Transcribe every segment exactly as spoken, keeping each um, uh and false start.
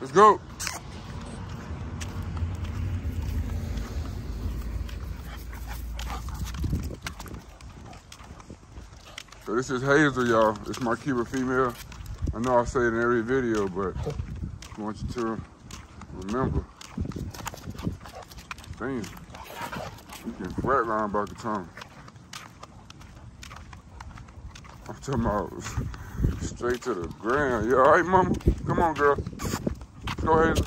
Let's go. So this is Hazel, y'all. It's my Cuban female. I know I say it in every video, but I want you to remember. Damn, you can flatline by Katana. I'm talking about straight to the ground. You all right, mama? Come on, girl. Go ahead.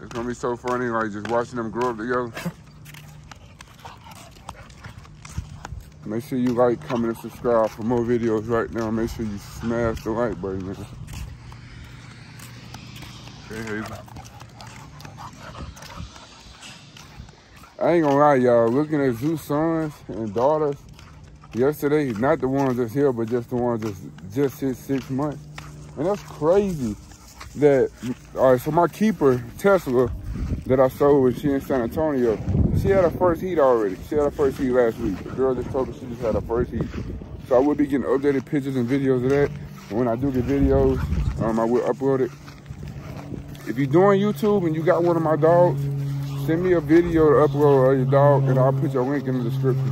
It's gonna be so funny, like just watching them grow up together. Make sure you like, comment, and subscribe for more videos right now. Make sure you smash the like button, nigga. Hey, Hazel. I ain't gonna lie, y'all. Looking at Zeus' sons and daughters yesterday, not the ones that's here, but just the ones that's just hit six months. And that's crazy that, all right, so my keeper, Tesla, that I sold when she in San Antonio, she had her first heat already. She had her first heat last week. The girl just told me she just had her first heat. So I will be getting updated pictures and videos of that. And when I do get videos, um, I will upload it. If you're doing YouTube and you got one of my dogs, send me a video to upload of your dog and I'll put your link in the description.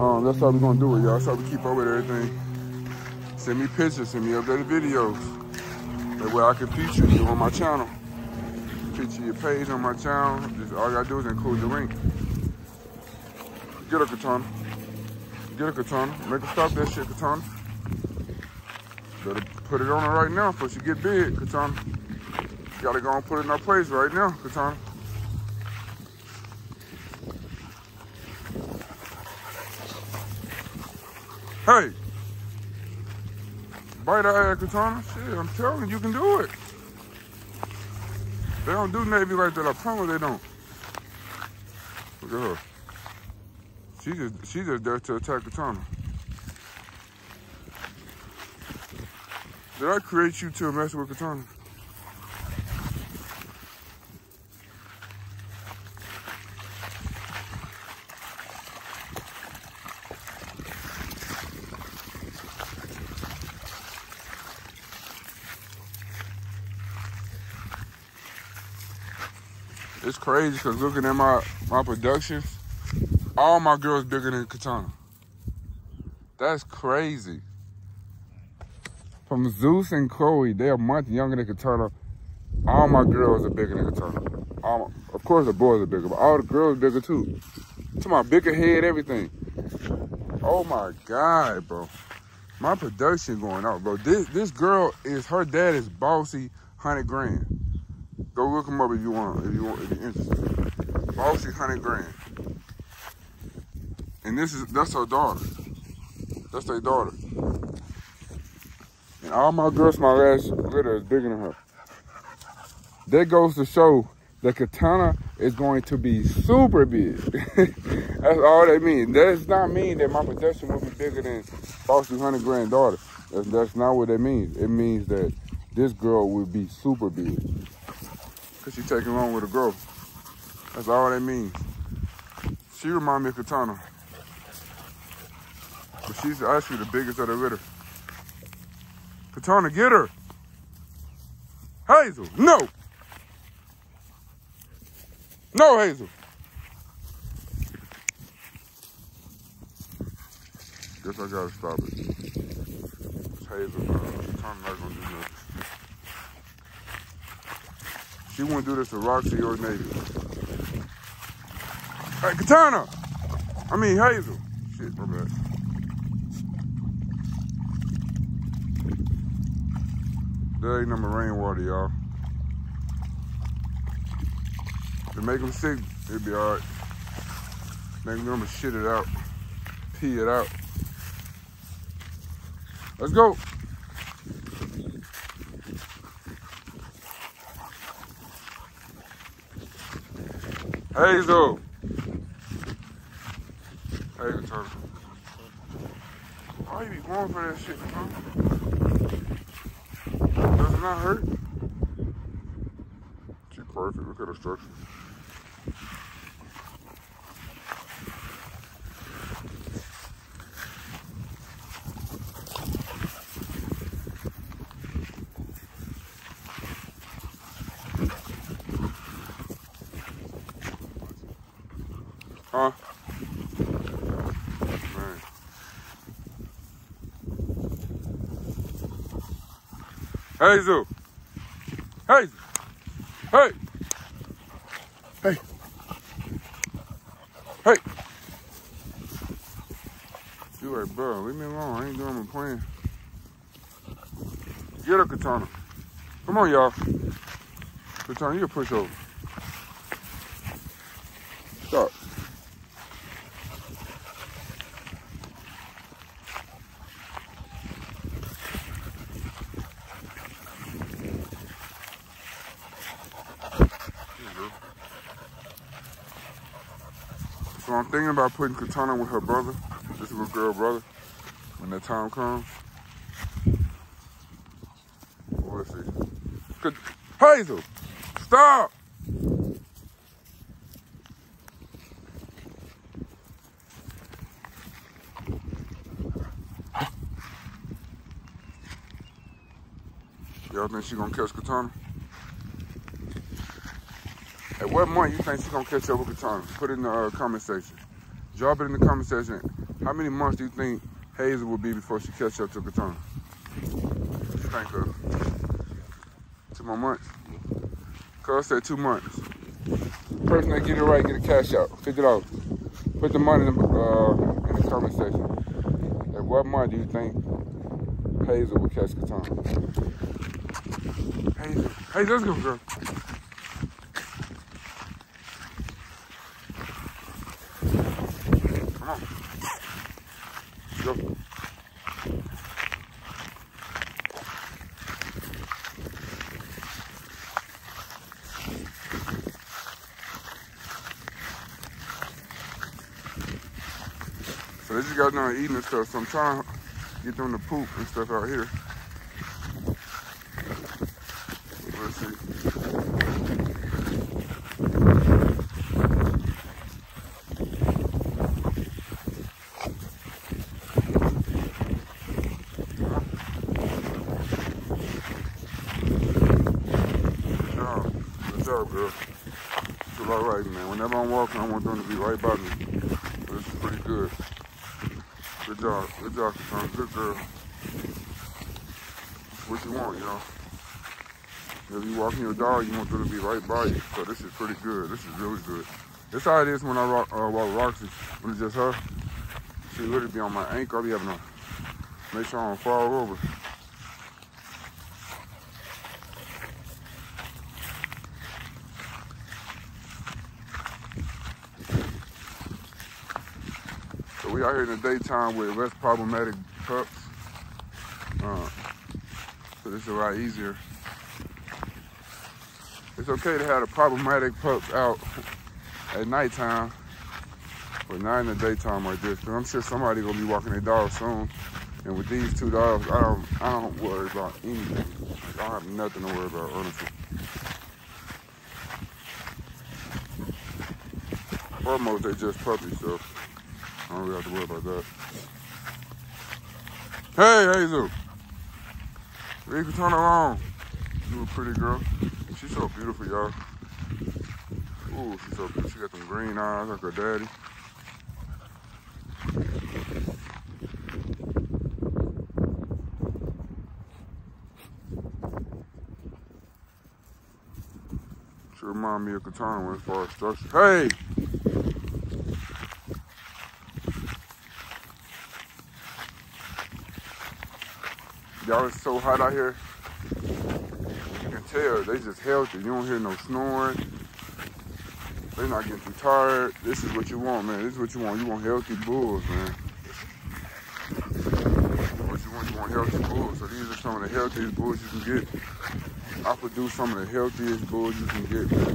Um, that's how we're gonna do it, y'all. That's how we keep up with everything. Send me pictures, send me updated videos. That way I can feature you on my channel. Feature your page on my channel. Just all you gotta do is include the link. Get a Katana. Get a Katana. Make her stop that shit, Katana. Better put it on her right now before she get big, Katana. You gotta go and put it in her place right now, Katana. Hey, bite her ass, Katana. Shit, I'm telling you, you can do it. They don't do Navy like that. I promise they don't. Look at her. She just, she just there to attack Katana. Did I create you to mess with Katana? It's crazy because looking at my, my productions, all my girls bigger than Katana. That's crazy. From Zeus and Chloe, they're a month younger than Katana. All my girls are bigger than Katana. All, of course the boys are bigger, but all the girls are bigger too. To my bigger head, everything. Oh my God, bro. My production going out, bro. This, this girl is, her dad is Bossy Hundred Grand. Go look him up if you want, if you want, if you're interested. Bossy Hundred Grand. And this is, that's her daughter. That's their daughter. And all my girls, my last litter is bigger than her. That goes to show that Katana is going to be super big. That's all that means. That does not mean that my production will be bigger than Bossy Hundred Grand daughter. That's, that's not what that means. It means that this girl will be super big. She taking along with the growth. That's all that means. She remind me of Katana. But she's actually the biggest of the litter. Katana, get her! Hazel, no! No, Hazel! Guess I gotta stop it. It's Hazel, uh, Katana not gonna do nothing. She wouldn't do this to Roxy or Navy. Hey, Katana! I mean, Hazel. Shit, my bad. There ain't no rainwater, y'all. If it make them sick, it'd be all right. Make them shit it out. Pee it out. Let's go. Hazel! Hazel turtle. Why you be going for that shit, huh? Does it not hurt? She's perfect, look at her structure. Hazel. Hazel. Hey. Hey. Hey. You like, bro, leave me alone. I ain't doing my plan. Get a katana. Come on, y'all. Katana, you a pushover. Stop. So I'm thinking about putting Katana with her brother, this little girl brother, when that time comes. We'll see. Hazel, stop! Y'all think she gonna catch Katana? At what month you think she's gonna catch up with Katana? Put it in the uh, comment section. Drop it in the comment section. How many months do you think Hazel will be before she catch up to Katana? What you think, cuz? Two more months? Cuz said two months. Person that get it right, get a cash out. fifty dollars. Put the money in the, uh, in the comment section. At what month do you think Hazel will catch Katana? Hazel. Hazel, let's go, girl. So they just got done eating and stuff. Sometimes get them to poop and stuff out here. Let's see. Good job. Good job, girl. It's all right, man. Whenever I'm walking, I want them to be right by me. So this is pretty good. Good job, good job, son. Good girl. What you want, y'all? If you walking your dog, you want them to be right by you. So this is pretty good. This is really good. This is how it is when I rock, uh, walk Roxy. When it's just her, she really be on my ankle. I'll be having to make sure I don't fall over. We out here in the daytime with less problematic pups. Uh, so this is a lot easier. It's okay to have the problematic pups out at nighttime, but not in the daytime like this. Cause I'm sure somebody gonna be walking their dog soon. And with these two dogs, I don't, I don't worry about anything. Like, I don't have nothing to worry about, honestly. Foremost, they just puppies, so. I don't really have to worry about that. Hey, Hazel. Leave the turn alone. You a pretty girl. She's so beautiful, y'all. Ooh, she's so beautiful. She got them green eyes like her daddy. She reminds me of Katana as far as structure. Hey! Y'all, it's so hot out here. You can tell they just healthy. You don't hear no snoring. They not getting too tired. This is what you want, man. This is what you want. You want healthy bulls, man. What you want, you want healthy bulls. So these are some of the healthiest bulls you can get. I produce some of the healthiest bulls you can get, man.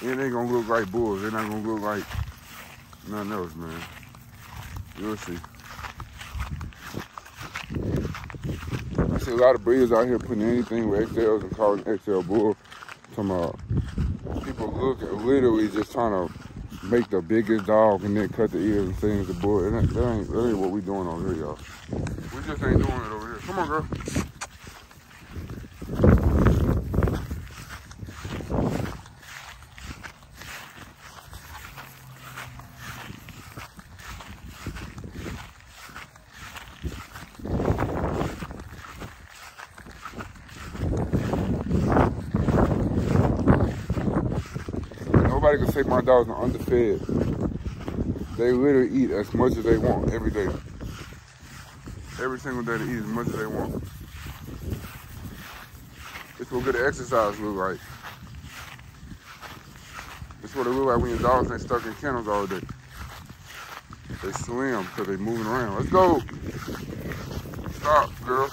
It ain't gonna look like bulls. They're not gonna look like nothing else, man. You'll see. I see a lot of breeders out here putting anything with X Ls and calling X L bull. Talking about people look at literally just trying to make the biggest dog and then cut the ears and things the bull. And that, that ain't really what we doing over here, y'all. We just ain't doing it over here. Come on, girl. nobody can say my dogs are underfed. They literally eat as much as they want every day. Every single day they eat as much as they want. It's what good exercise look like. It's what it look like when your dogs ain't stuck in kennels all day. They slim because they moving around. Let's go. Stop, girl.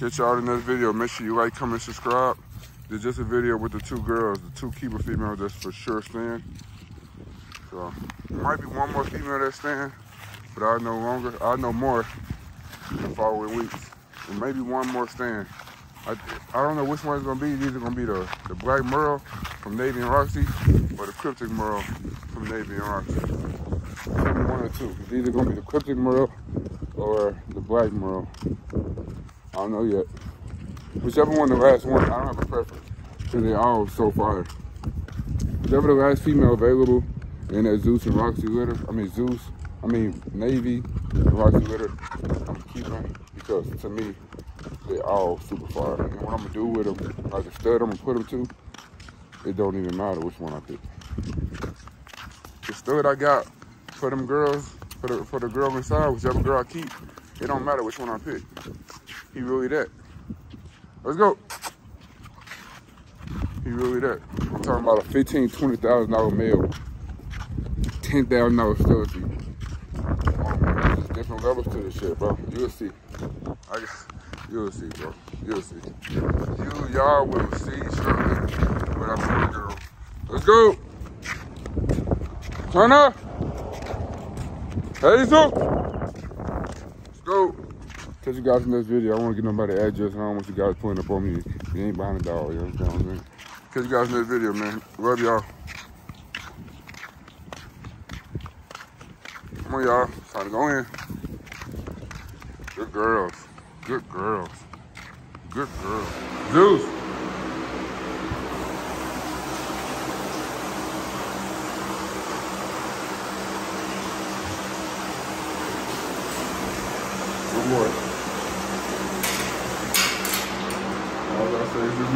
Catch y'all in the next video. Make sure you like, comment, subscribe. There's just a video with the two girls, the two keeper females that's for sure staying. So there might be one more female that's staying, but I know longer, I know more in the following weeks. And maybe one more staying. I I don't know which one's gonna be. These are gonna be the, the black merle from Navy and Roxy or the cryptic merle from Navy and Roxy. One or two. These are gonna be the cryptic merle or the black merle. I don't know yet. Whichever one the last one, I don't have a preference. Because they're all so fire. Whichever the last female available in that Zeus and Roxy litter, I mean Zeus, I mean Navy and Roxy litter, I'm keeping them because to me, they're all super fire. And what I'm going to do with them, like a stud I'm going to put them to, it don't even matter which one I pick. The stud I got for them girls, for the, for the girl inside, whichever girl I keep, it don't matter which one I pick. He really that. Let's go. He really that. I'm talking about a fifteen, twenty thousand dollar male, ten thousand dollar facility. There's different levels to this shit, bro. You'll see. I guess you'll see, bro. You'll see. You y'all will see shortly what I'm saying, girl. Let's go. Turn up. Hazel. Let's go. Catch you guys in this video. I don't want to get nobody address and I don't want you guys pulling up on me. You ain't behind a dog, you know what I'm saying? Catch you guys in this video, man. Love y'all. Come on, y'all. Time to go in. Good girls. Good girls. Good girls. Zeus. Good boy. It's his name.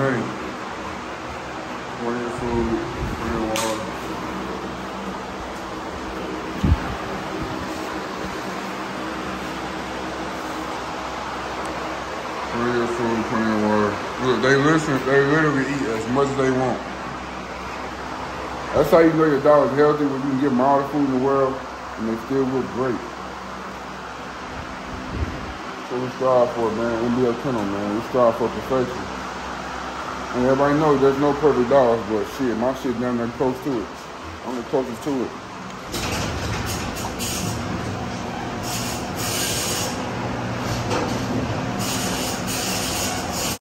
Bring your food, bring your water. Bring your food, bring your water. Look, they listen, they literally eat as much as they want. That's how you know your dog is healthy, when you can give them all the food in the world and they still look great. So we strive for it, man. We be a kennel, man. We strive for perfection. And everybody knows there's no perfect dogs, but shit, my shit damn near close to it. I'm the closest to it.